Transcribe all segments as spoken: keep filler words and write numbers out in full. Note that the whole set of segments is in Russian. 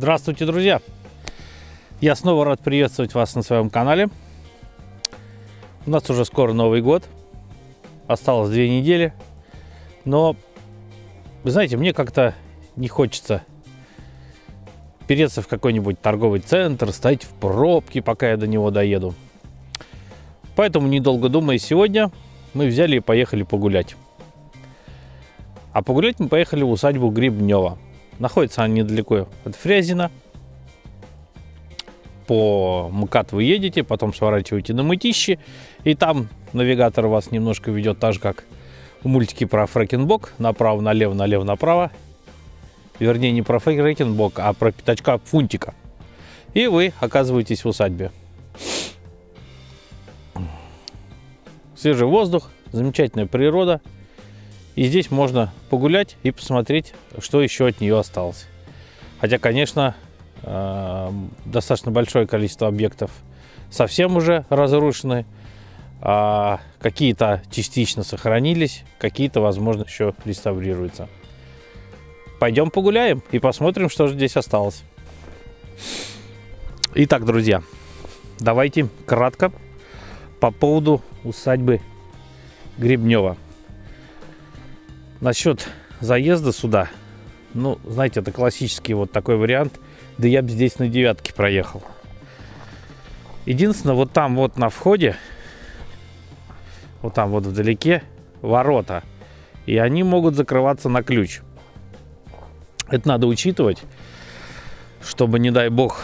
Здравствуйте, друзья! Я снова рад приветствовать вас на своем канале. У нас уже скоро Новый год. Осталось две недели. Но, вы знаете, мне как-то не хочется переться в какой-нибудь торговый центр, стоять в пробке, пока я до него доеду. Поэтому, недолго думая, сегодня мы взяли и поехали погулять. А погулять мы поехали в усадьбу Гребнево. Находится она недалеко от Фрязина. По МКАД вы едете, потом сворачиваете на Мытищи. И там навигатор вас немножко ведет, так же, как в мультике про Фрэкенбок. Направо, налево, налево, направо. Вернее, не про Фрэкенбок, а про пятачка Фунтика. И вы оказываетесь в усадьбе. Свежий воздух, замечательная природа. И здесь можно погулять и посмотреть, что еще от нее осталось. Хотя, конечно, достаточно большое количество объектов совсем уже разрушены. А какие-то частично сохранились, какие-то, возможно, еще реставрируются. Пойдем погуляем и посмотрим, что же здесь осталось. Итак, друзья, давайте кратко по поводу усадьбы Гребнево. Насчет заезда сюда, ну, знаете, это классический вот такой вариант. Да я бы здесь на девятке проехал. Единственное, вот там вот на входе, вот там вот вдалеке ворота. И они могут закрываться на ключ. Это надо учитывать, чтобы, не дай бог,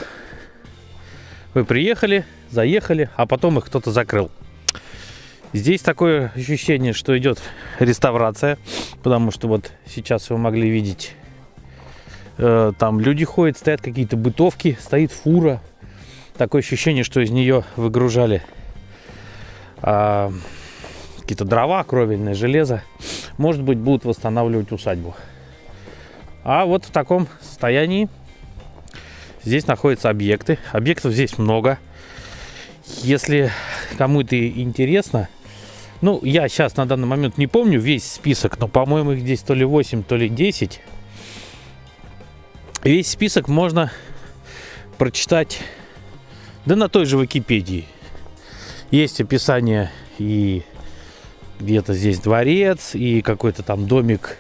вы приехали, заехали, а потом их кто-то закрыл. Здесь такое ощущение, что идет реставрация, потому что вот сейчас вы могли видеть, э, там люди ходят, стоят какие-то бытовки, стоит фура. Такое ощущение, что из нее выгружали э, какие-то дрова, кровельное железо. Может быть, будут восстанавливать усадьбу. А вот в таком состоянии здесь находятся объекты. Объектов здесь много. Если кому-то интересно... Ну, я сейчас на данный момент не помню весь список, но, по-моему, их здесь то ли восемь, то ли десять. Весь список можно прочитать, да, на той же Википедии. Есть описание и где-то здесь дворец, и какой-то там домик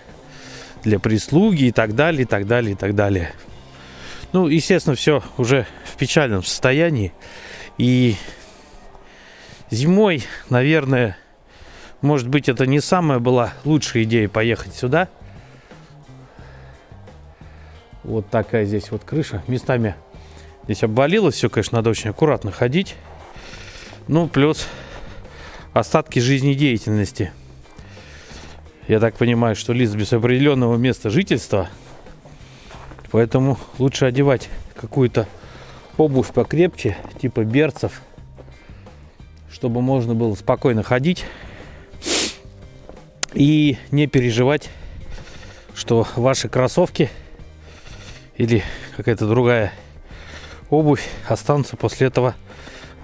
для прислуги, и так далее, и так далее, и так далее. Ну, естественно, все уже в печальном состоянии. И зимой, наверное, может быть, это не самая была лучшая идея поехать сюда. Вот такая здесь вот крыша. Местами здесь обвалилось все, конечно, надо очень аккуратно ходить. Ну, плюс остатки жизнедеятельности. Я так понимаю, что лиц без определенного места жительства. Поэтому лучше одевать какую-то обувь покрепче, типа берцев, чтобы можно было спокойно ходить и не переживать, что ваши кроссовки или какая-то другая обувь останутся после этого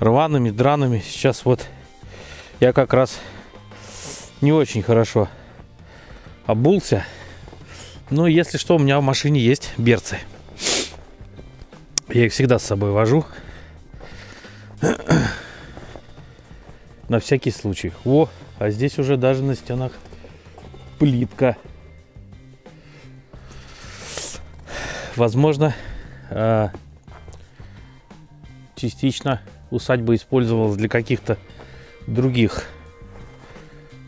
рваными, драными. Сейчас вот я как раз не очень хорошо обулся, но если что, у меня в машине есть берцы. Я их всегда с собой вожу. На всякий случай. О, а здесь уже даже на стенах плитка. Возможно, частично усадьба использовалась для каких-то других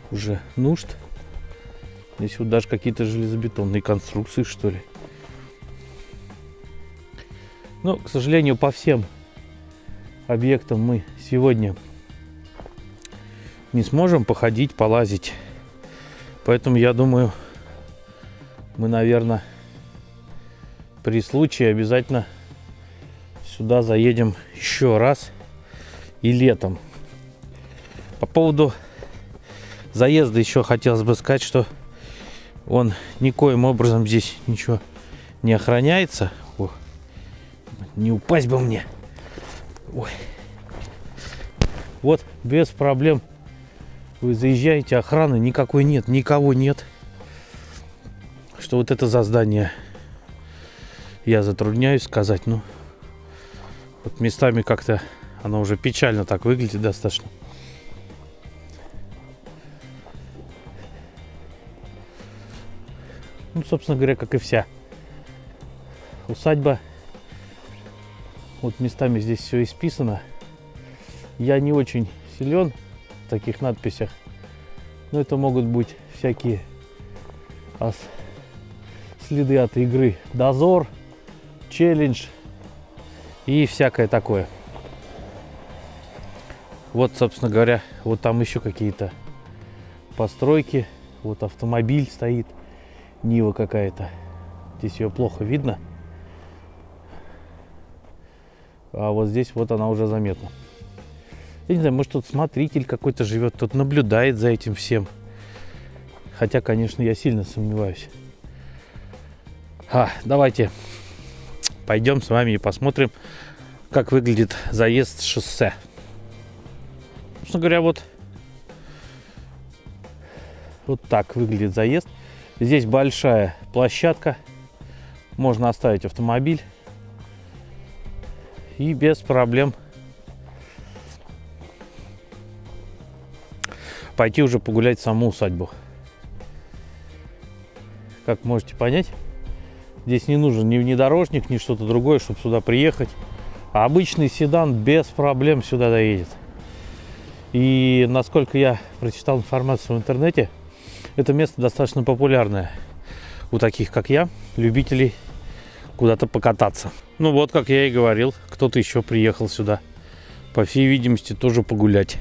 уже нужд. Здесь вот даже какие-то железобетонные конструкции, что ли. Но, к сожалению, по всем объектам мы сегодня не сможем походить, полазить. Поэтому, я думаю, мы, наверное, при случае обязательно сюда заедем еще раз и летом. По поводу заезда еще хотелось бы сказать, что он никоим образом здесь ничего не охраняется. Не упасть бы мне. Ой. Вот без проблем вы заезжаете, охраны никакой нет, никого нет. Что вот это за здание? я затрудняюсь сказать, но вот местами как-то оно уже печально так выглядит достаточно. Ну, собственно говоря, как и вся усадьба. Вот местами здесь все исписано. Я не очень силен в таких надписях, но это могут быть всякие следы от игры «Дозор», «Челлендж» и всякое такое. Вот, собственно говоря, вот там еще какие-то постройки. Вот автомобиль стоит, Нива какая-то. Здесь ее плохо видно. А вот здесь вот она уже заметна. Я не знаю, может, тут смотритель какой-то живет, тут наблюдает за этим всем. Хотя, конечно, я сильно сомневаюсь. А, давайте пойдем с вами и посмотрим, как выглядит заезд с шоссе. Собственно говоря, вот, вот так выглядит заезд. Здесь большая площадка. Можно оставить автомобиль. И без проблем пойти уже погулять в саму усадьбу. Как можете понять, здесь не нужен ни внедорожник, ни что-то другое, чтобы сюда приехать. А обычный седан без проблем сюда доедет. И насколько я прочитал информацию в интернете, это место достаточно популярное у таких, как я, любителей куда-то покататься. Ну вот, как я и говорил, кто-то еще приехал сюда, по всей видимости, тоже погулять.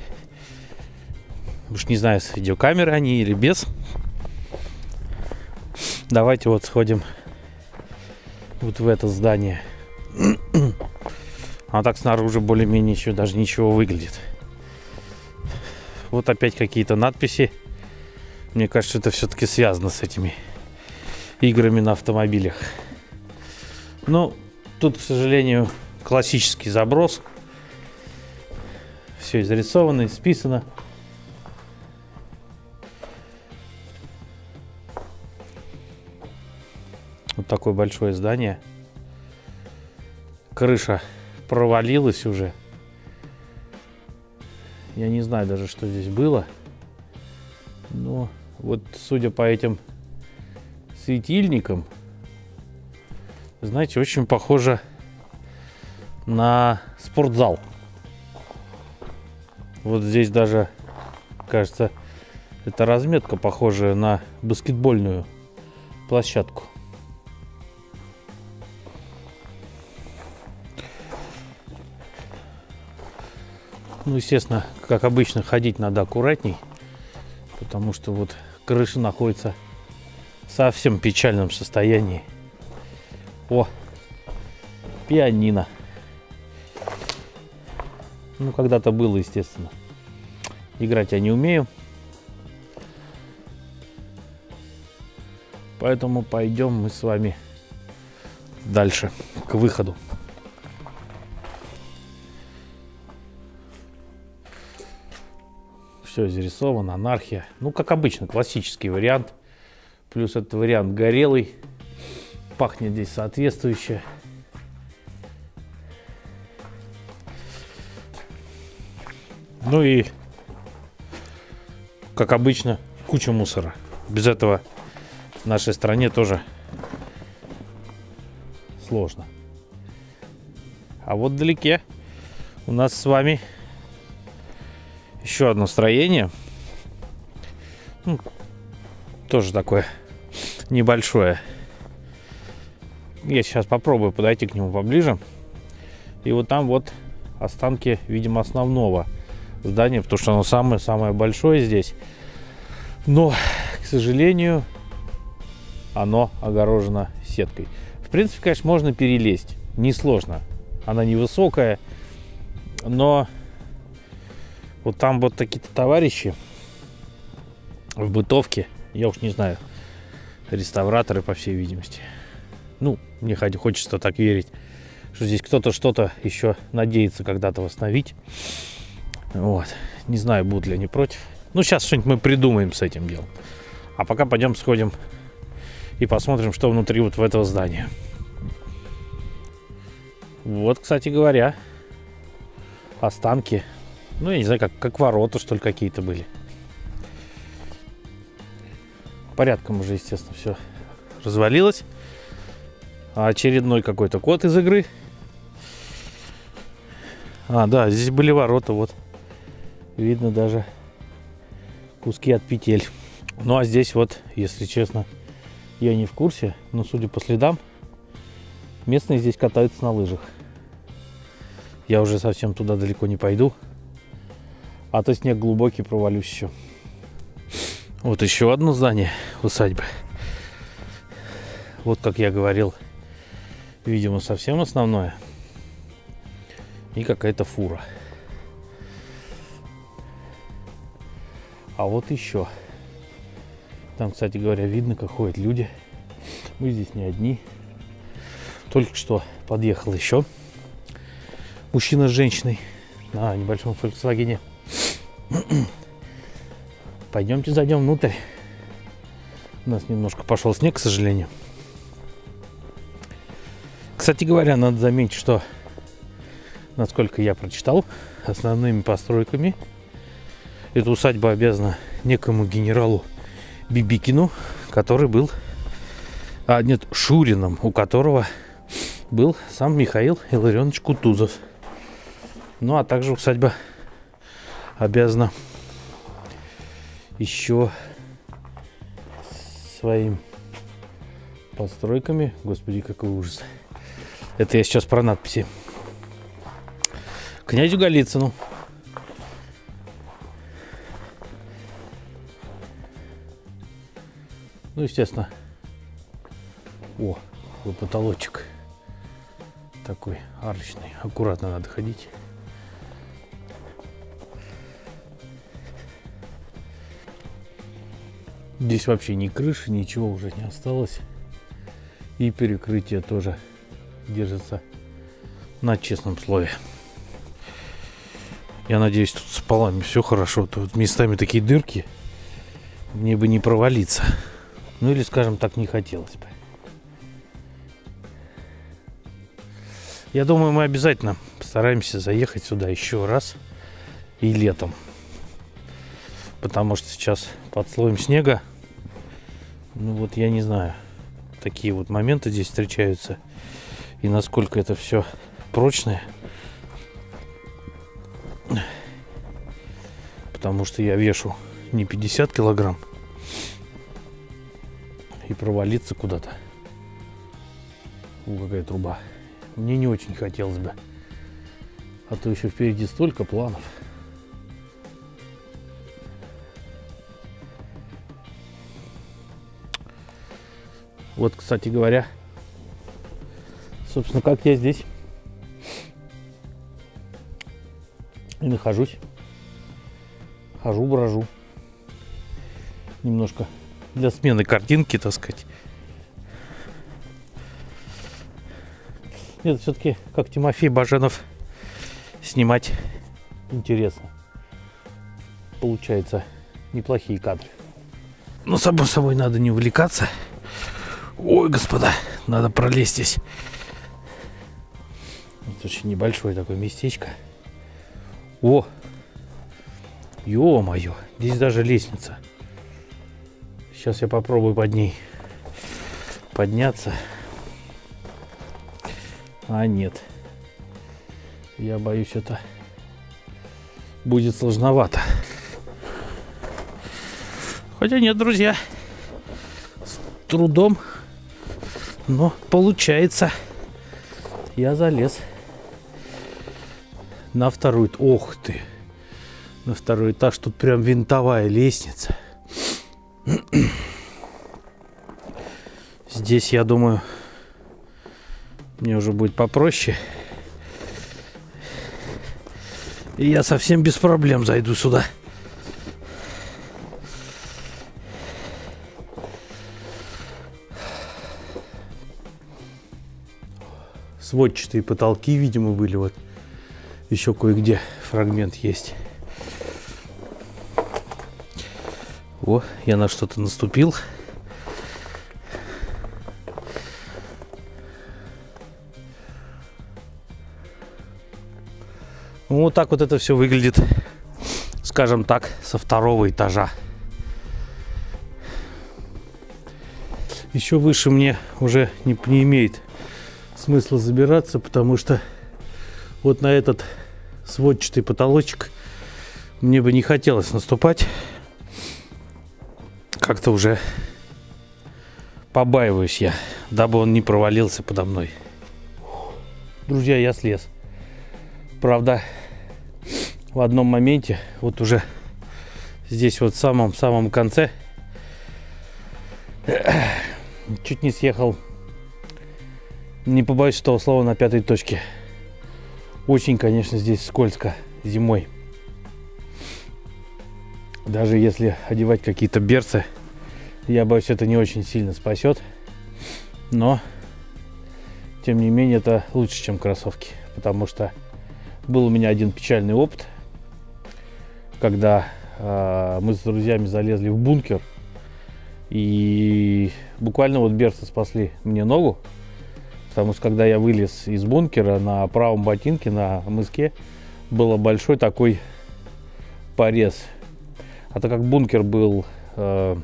Уж не знаю, с видеокамеры они или без. Давайте вот сходим вот в это здание. А так снаружи более-менее еще даже ничего выглядит. Вот опять какие-то надписи. Мне кажется, это все-таки связано с этими играми на автомобилях. Но тут, к сожалению, классический заброс. Все изрисовано, списано. Вот такое большое здание. Крыша провалилась уже. Я не знаю даже, что здесь было. Но вот, судя по этим светильникам, знаете, очень похоже на спортзал. Вот здесь даже, кажется, эта разметка похожая на баскетбольную площадку. Ну, естественно, как обычно, ходить надо аккуратней, потому что вот крыша находится в совсем печальном состоянии. О, пианино. Ну, когда-то было, естественно. Играть я не умею. Поэтому пойдем мы с вами дальше, к выходу. Все зарисовано, анархия. Ну, как обычно, классический вариант. Плюс этот вариант горелый. Пахнет здесь соответствующе. Ну и, как обычно, куча мусора. Без этого в нашей стране тоже сложно. А вот вдалеке у нас с вами еще одно строение. Ну, тоже такое небольшое. Я сейчас попробую подойти к нему поближе. И вот там вот останки, видимо, основного здания, потому что оно самое-самое большое здесь. Но, к сожалению, оно огорожено сеткой. В принципе, конечно, можно перелезть. Несложно. Она невысокая. Но вот там вот такие-то товарищи в бытовке. Я уж не знаю. Реставраторы, по всей видимости. Ну, мне хочется так верить, что здесь кто-то что-то еще надеется когда-то восстановить. Вот. Не знаю, будут ли они против. Ну, сейчас что-нибудь мы придумаем с этим делом. А пока пойдем сходим и посмотрим, что внутри вот в этого здания. Вот, кстати говоря, останки. Ну, я не знаю, как, как ворота, что ли, какие-то были. Порядком уже, естественно, все развалилось. А очередной какой-то кот из игры. А, да, здесь были ворота, вот. Видно даже куски от петель. Ну, а здесь вот, если честно, я не в курсе, но, судя по следам, местные здесь катаются на лыжах. Я уже совсем туда далеко не пойду. А то снег глубокий, провалюсь еще. Вот еще одно здание усадьбы. Вот, как я говорил, видимо, совсем основное. И какая-то фура. А вот еще. Там, кстати говоря, видно, как ходят люди. Мы здесь не одни. Только что подъехал еще мужчина с женщиной на небольшом Volkswagen. Пойдемте зайдем внутрь. У нас немножко пошел снег, к сожалению. Кстати говоря, надо заметить, что, насколько я прочитал, основными постройками эта усадьба обязана некому генералу Бибикину, который был, а нет, Шурином, у которого был сам Михаил Илларионович Кутузов. Ну, а также усадьба обязана еще своим постройками. Господи, какой ужас. Это я сейчас про надписи. Князю Голицыну. Ну, естественно. О, какой потолочек. Такой арочный. Аккуратно надо ходить. Здесь вообще ни крыши, ничего уже не осталось. И перекрытие тоже держится на честном слове. Я надеюсь, тут с полами все хорошо. Тут местами такие дырки. Мне бы не провалиться. Ну или, скажем так, не хотелось бы. Я думаю, мы обязательно постараемся заехать сюда еще раз и летом. Потому что сейчас под слоем снега, ну вот я не знаю, такие вот моменты здесь встречаются. И насколько это все прочное. Потому что я вешу не пятьдесят килограмм. И провалиться куда-то. О, какая труба. Мне не очень хотелось бы. А то еще впереди столько планов. Вот, кстати говоря, собственно, как я здесь и нахожусь. Хожу, брожу. Немножко для смены картинки, так сказать. Это все-таки, как Тимофей Баженов, снимать интересно. Получается, неплохие кадры. Но, само собой, надо не увлекаться. Ой, господа, надо пролезть здесь. Это очень небольшое такое местечко. О! Ё-моё, здесь даже лестница. Сейчас я попробую под ней подняться. А нет, я боюсь, это будет сложновато. Хотя нет, друзья, с трудом, но получается, я залез на второй. Ох ты, на второй этаж. Тут прям винтовая лестница. Здесь, я думаю, мне уже будет попроще. И я совсем без проблем зайду сюда. Сводчатые потолки, видимо, были. Вот еще кое-где фрагмент есть. О, я на что-то наступил. Ну, вот так вот это все выглядит, скажем так, со второго этажа. Еще выше мне уже не, не имеет смысла забираться, потому что вот на этот сводчатый потолочек мне бы не хотелось наступать. Как-то уже побаиваюсь я, дабы он не провалился подо мной. Друзья, я слез. Правда, в одном моменте, вот уже здесь вот в самом-самом конце, чуть не съехал, не побоюсь этого слова, на пятой точке. Очень, конечно, здесь скользко зимой. Даже если одевать какие-то берцы, я боюсь, это не очень сильно спасет. Но, тем не менее, это лучше, чем кроссовки. Потому что был у меня один печальный опыт, когда э, мы с друзьями залезли в бункер. И буквально вот берцы спасли мне ногу. Потому что когда я вылез из бункера, на правом ботинке, на мыске, был большой такой порез. А так как бункер был э,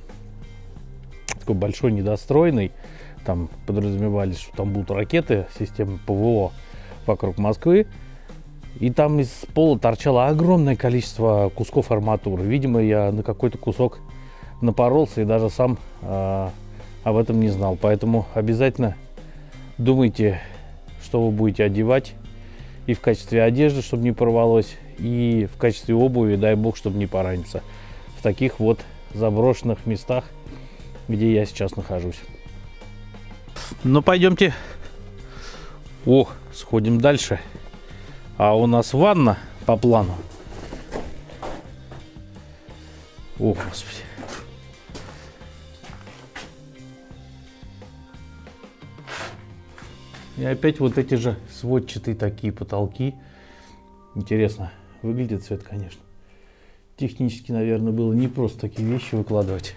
такой большой, недостроенный, там подразумевались, что там будут ракеты, системы ПВО вокруг Москвы, и там из пола торчало огромное количество кусков арматуры. Видимо, я на какой-то кусок напоролся и даже сам э, об этом не знал. Поэтому обязательно думайте, что вы будете одевать и в качестве одежды, чтобы не порвалось, и в качестве обуви, дай бог, чтобы не пораниться. В таких вот заброшенных местах, где я сейчас нахожусь. Ну, пойдемте. О, сходим дальше. А у нас ванна по плану. О, Господи. И опять вот эти же сводчатые такие потолки. Интересно выглядит цвет, конечно. Технически, наверное, было не просто такие вещи выкладывать.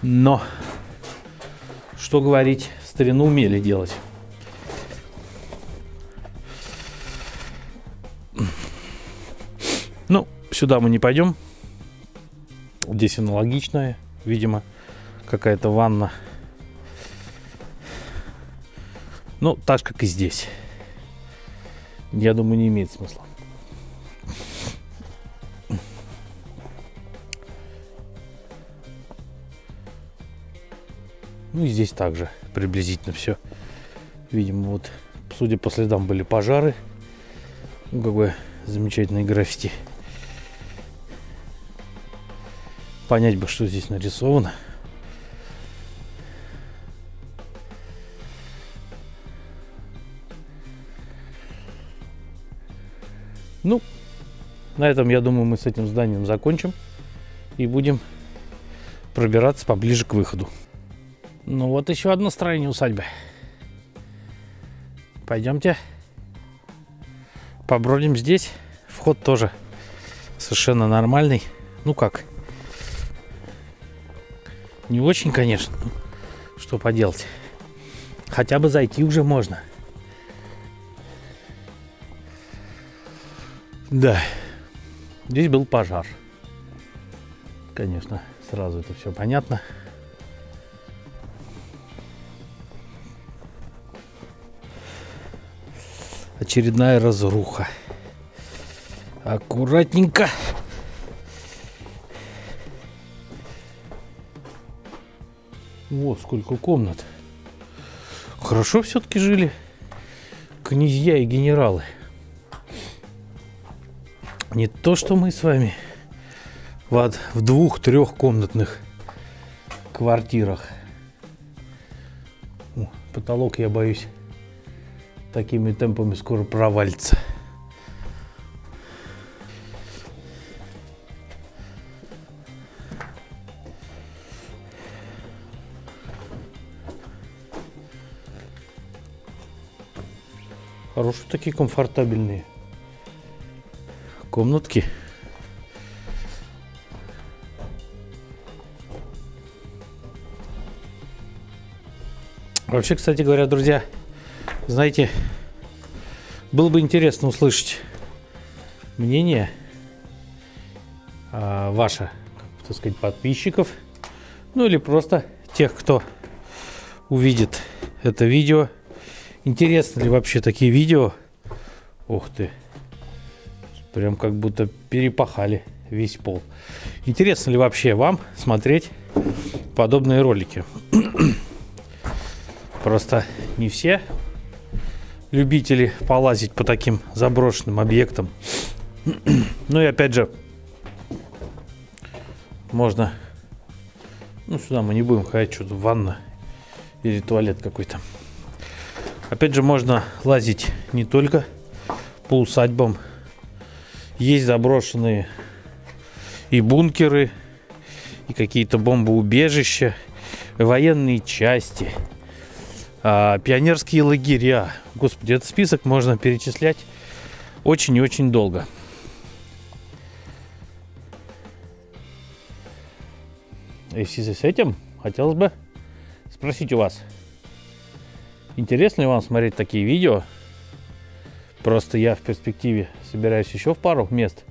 Но, что говорить, старину умели делать. Ну, сюда мы не пойдем. Здесь аналогичная, видимо, какая-то ванна. Ну, так же, как и здесь. Я думаю, не имеет смысла. Ну и здесь также приблизительно все. Видимо, вот, судя по следам, были пожары. Ну, какое замечательное граффити. Понять бы, что здесь нарисовано. Ну, на этом, я думаю, мы с этим зданием закончим. И будем пробираться поближе к выходу. Ну вот еще одно строение усадьбы. Пойдемте побродим здесь. Вход тоже совершенно нормальный. Ну как? Не очень, конечно. Что поделать? Хотя бы зайти уже можно. Да. Здесь был пожар. Конечно, сразу это все понятно. Очередная разруха. Аккуратненько. Вот сколько комнат. Хорошо все-таки жили князья и генералы. Не то, что мы с вами в двух-трех комнатных квартирах. О, потолок, я боюсь, такими темпами скоро провалится. Хорошие такие комфортабельные комнатки. Вообще, кстати говоря, друзья, знаете, было бы интересно услышать мнение э, ваше, так сказать, подписчиков, ну или просто тех, кто увидит это видео. Интересно ли вообще такие видео? Ух ты, прям как будто перепахали весь пол. Интересно ли вообще вам смотреть подобные ролики? Просто не все любители полазить по таким заброшенным объектам. Ну и опять же, можно, ну сюда мы не будем ходить, что-то ванна или туалет какой-то. Опять же, можно лазить не только по усадьбам. Есть заброшенные и бункеры, и какие-то бомбоубежища, военные части, а, пионерские лагеря. Господи, этот список можно перечислять очень и очень долго. И в связи с этим хотелось бы спросить у вас, интересно ли вам смотреть такие видео? Просто я в перспективе собираюсь еще в пару мест,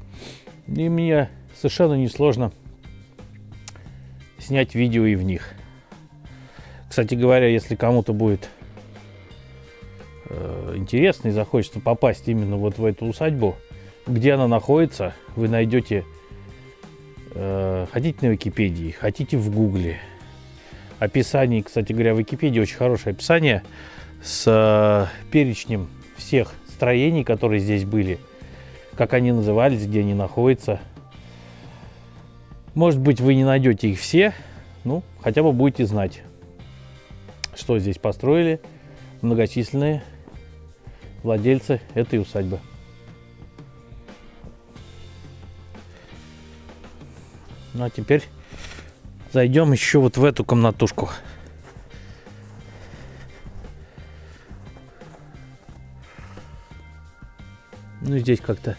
и мне совершенно несложно снять видео и в них. Кстати говоря, если кому-то будет э, интересно и захочется попасть именно вот в эту усадьбу, где она находится, вы найдете, э, хотите на Википедии, хотите в Гугле. Описание, кстати говоря, в Википедии очень хорошее описание с э, перечнем всех строений, которые здесь были, как они назывались, где они находятся. Может быть, вы не найдете их все, ну, хотя бы будете знать, что здесь построили многочисленные владельцы этой усадьбы. Ну, а теперь зайдем еще вот в эту комнатушку. Ну, здесь как-то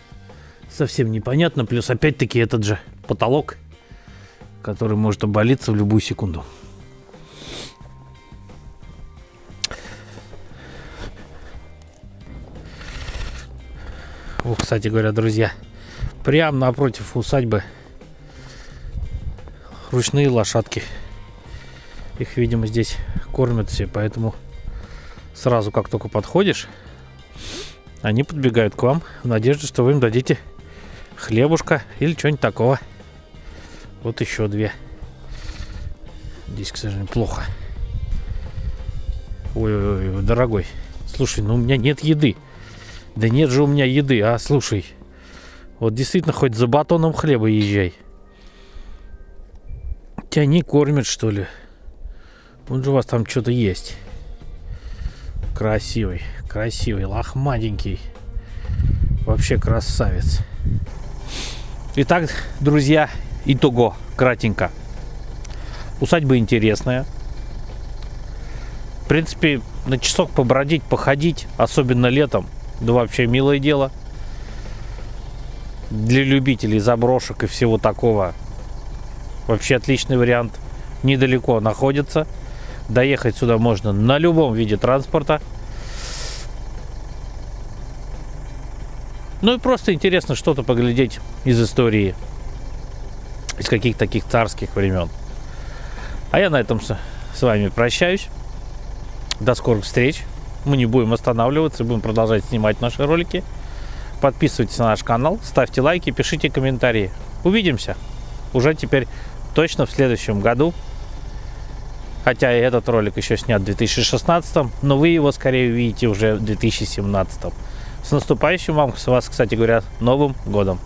совсем непонятно. Плюс, опять-таки, этот же потолок, который может обвалиться в любую секунду. О, кстати говоря, друзья, прямо напротив усадьбы ручные лошадки. Их, видимо, здесь кормят все, поэтому сразу, как только подходишь, они подбегают к вам в надежде, что вы им дадите хлебушка или что-нибудь такого. Вот еще две. Здесь, к сожалению, плохо. Ой-ой-ой, дорогой. Слушай, ну у меня нет еды. Да нет же у меня еды, а, слушай. Вот действительно, хоть за батоном хлеба езжай. Тебя не кормят, что ли? Вон же у вас там что-то есть. Красивый, красивый, лохматенький. Вообще красавец. Итак, друзья, итого, кратенько. Усадьба интересная. В принципе, на часок побродить, походить, особенно летом, да вообще милое дело. Для любителей заброшек и всего такого вообще отличный вариант. Недалеко находится. Доехать сюда можно на любом виде транспорта. Ну и просто интересно что-то поглядеть из истории, из каких-то таких царских времен. А я на этом с вами прощаюсь. До скорых встреч. Мы не будем останавливаться, будем продолжать снимать наши ролики. Подписывайтесь на наш канал, ставьте лайки, пишите комментарии. Увидимся уже теперь точно в следующем году. Хотя и этот ролик еще снят в две тысячи шестнадцатом, но вы его скорее увидите уже в две тысячи семнадцатом. С наступающим вам, с вас, кстати говоря, Новым годом!